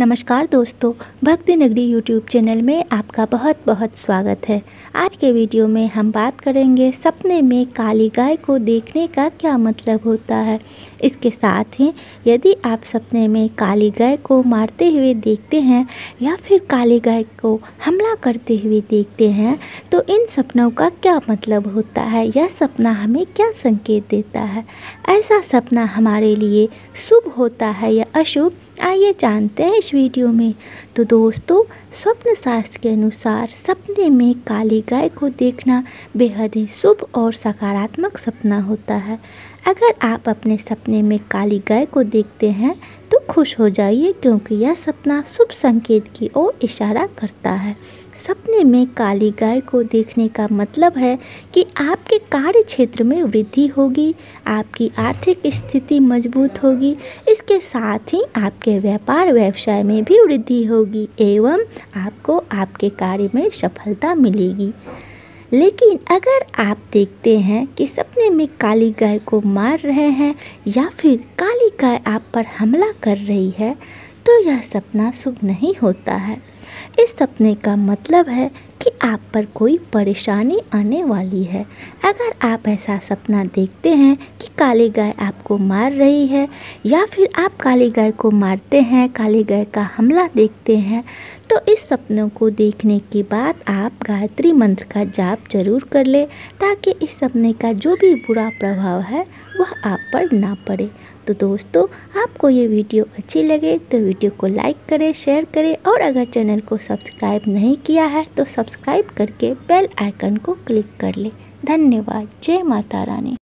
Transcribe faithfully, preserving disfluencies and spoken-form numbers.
नमस्कार दोस्तों, भक्ति नगरी यूट्यूब चैनल में आपका बहुत बहुत स्वागत है। आज के वीडियो में हम बात करेंगे सपने में काली गाय को देखने का क्या मतलब होता है। इसके साथ ही यदि आप सपने में काली गाय को मारते हुए देखते हैं या फिर काली गाय को हमला करते हुए देखते हैं तो इन सपनों का क्या मतलब होता है, यह सपना हमें क्या संकेत देता है, ऐसा सपना हमारे लिए शुभ होता है या अशुभ, आइए जानते हैं इस वीडियो में। तो दोस्तों, स्वप्न शास्त्र के अनुसार सपने में काली गाय को देखना बेहद ही शुभ और सकारात्मक सपना होता है। अगर आप अपने सपने में काली गाय को देखते हैं तो खुश हो जाइए, क्योंकि यह सपना शुभ संकेत की ओर इशारा करता है। सपने में काली गाय को देखने का मतलब है कि आपके कार्य क्षेत्र में वृद्धि होगी, आपकी आर्थिक स्थिति मजबूत होगी, इसके साथ ही आपके व्यापार व्यवसाय में भी वृद्धि होगी एवं आपको आपके कार्य में सफलता मिलेगी। लेकिन अगर आप देखते हैं कि सपने में काली गाय को मार रहे हैं या फिर काली गाय आप पर हमला कर रही है तो यह सपना शुभ नहीं होता है। इस सपने का मतलब है कि आप पर कोई परेशानी आने वाली है। अगर आप ऐसा सपना देखते हैं कि काली गाय आपको मार रही है या फिर आप काली गाय को मारते हैं, काली गाय का हमला देखते हैं, तो इस सपनों को देखने के बाद आप गायत्री मंत्र का जाप जरूर कर लें ताकि इस सपने का जो भी बुरा प्रभाव है वह आप पर ना पड़े। तो दोस्तों, आपको ये वीडियो अच्छी लगे तो वीडियो को लाइक करें, शेयर करें और अगर चैनल को सब्सक्राइब नहीं किया है तो सब्सक्राइब करके बेल आइकन को क्लिक कर लें। धन्यवाद। जय माता रानी।